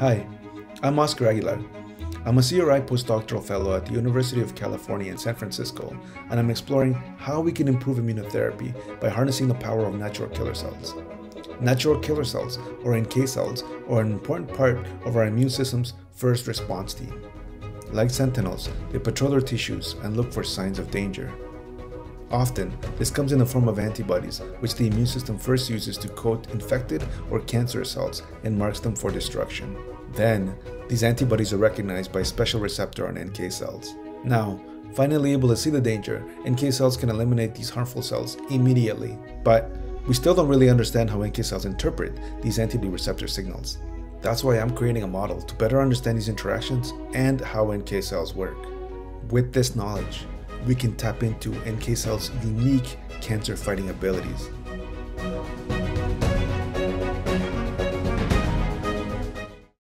Hi, I'm Oscar Aguilar. I'm a CRI postdoctoral fellow at the University of California in San Francisco, and I'm exploring how we can improve immunotherapy by harnessing the power of natural killer cells. Natural killer cells, or NK cells, are an important part of our immune system's first response team. Like sentinels, they patrol their tissues and look for signs of danger. Often, this comes in the form of antibodies, which the immune system first uses to coat infected or cancerous cells and marks them for destruction. Then, these antibodies are recognized by a special receptor on NK cells. Now, finally able to see the danger, NK cells can eliminate these harmful cells immediately. But we still don't really understand how NK cells interpret these antibody receptor signals. That's why I'm creating a model to better understand these interactions and how NK cells work. With this knowledge, we can tap into NK cells' unique cancer-fighting abilities.